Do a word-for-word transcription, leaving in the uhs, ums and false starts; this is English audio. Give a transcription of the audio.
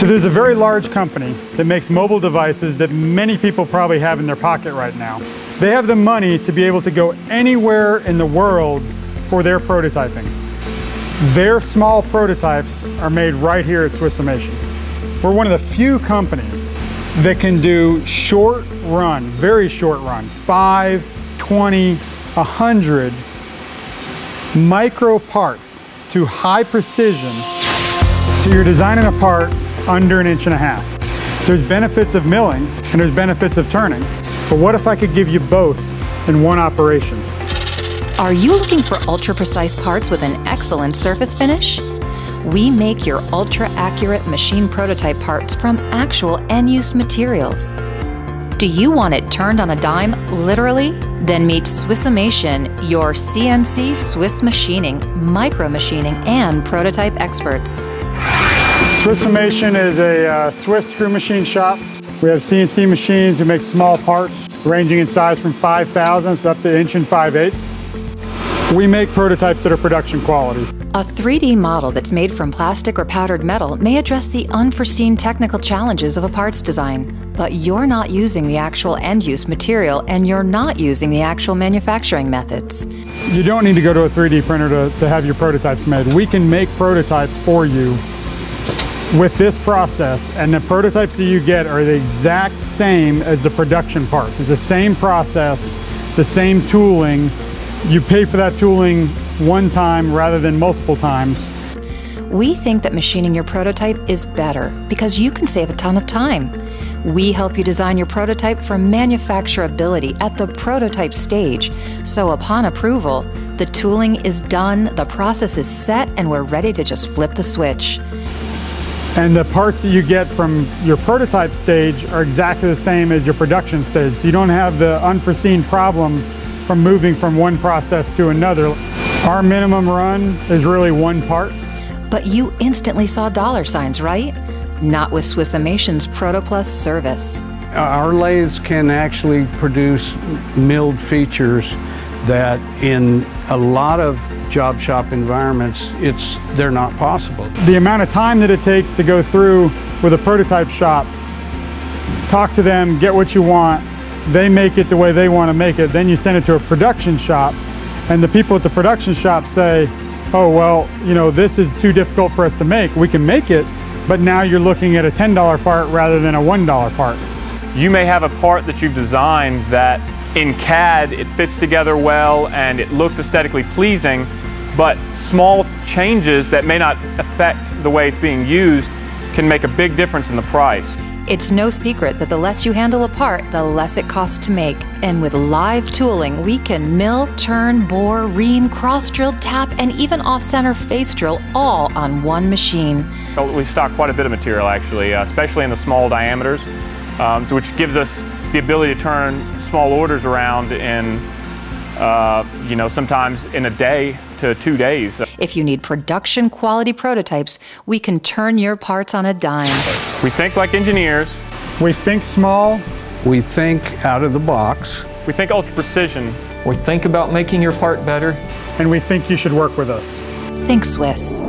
So there's a very large company that makes mobile devices that many people probably have in their pocket right now. They have the money to be able to go anywhere in the world for their prototyping. Their small prototypes are made right here at Swissomation. We're one of the few companies that can do short run, very short run, five, twenty, one hundred micro parts to high precision. So you're designing a part under an inch and a half. There's benefits of milling and there's benefits of turning, but what if I could give you both in one operation? Are you looking for ultra-precise parts with an excellent surface finish? We make your ultra-accurate machine prototype parts from actual end-use materials. Do you want it turned on a dime, literally? Then meet Swissomation, your C N C Swiss machining, micro-machining, and prototype experts. Swissomation is a uh, Swiss screw machine shop. We have C N C machines who make small parts ranging in size from five thousandths up to inch and five eighths. We make prototypes that are production quality. A three D model that's made from plastic or powdered metal may address the unforeseen technical challenges of a parts design, but you're not using the actual end-use material and you're not using the actual manufacturing methods. You don't need to go to a three D printer to, to have your prototypes made. We can make prototypes for you with this process, and the prototypes that you get are the exact same as the production parts. It's the same process, the same tooling. You pay for that tooling one time rather than multiple times. We think that machining your prototype is better because you can save a ton of time. We help you design your prototype for manufacturability at the prototype stage. So upon approval, the tooling is done, the process is set, and we're ready to just flip the switch. And the parts that you get from your prototype stage are exactly the same as your production stage. So you don't have the unforeseen problems from moving from one process to another. Our minimum run is really one part. But you instantly saw dollar signs, right? Not with Swissomation's ProtoPlus service. Our lathes can actually produce milled features that in a lot of job shop environments, it's, they're not possible. The amount of time that it takes to go through with a prototype shop, talk to them, get what you want, they make it the way they want to make it, then you send it to a production shop, and the people at the production shop say, oh, well, you know, this is too difficult for us to make. We can make it, but now you're looking at a ten dollar part rather than a one dollar part. You may have a part that you've designed that in C A D it fits together well and it looks aesthetically pleasing, but small changes that may not affect the way it's being used can make a big difference in the price. It's no secret that the less you handle a part, the less it costs to make. And with live tooling, we can mill, turn, bore, ream, cross drill, tap, and even off-center face drill all on one machine. We stock quite a bit of material actually, uh, especially in the small diameters, um, so which gives us the ability to turn small orders around in, uh, you know, sometimes in a day to two days. If you need production quality prototypes, we can turn your parts on a dime. We think like engineers. We think small. We think out of the box. We think ultra precision. We think about making your part better. And we think you should work with us. Think Swiss.